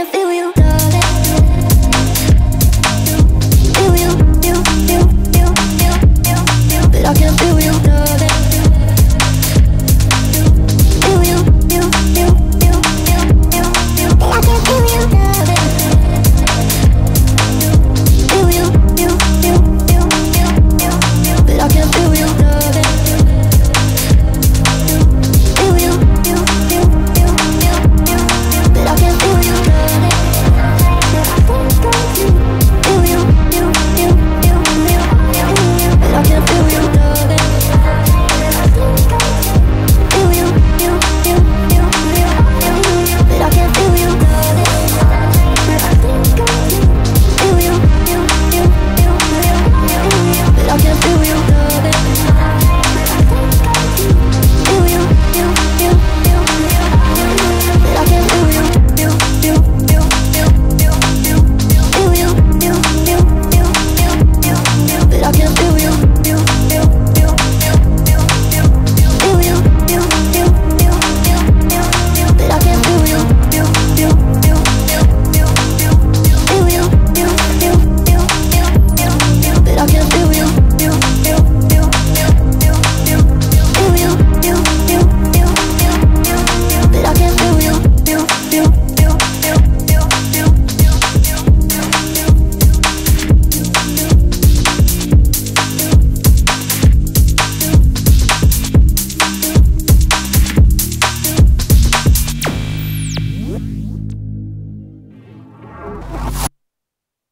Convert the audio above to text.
can't feel you.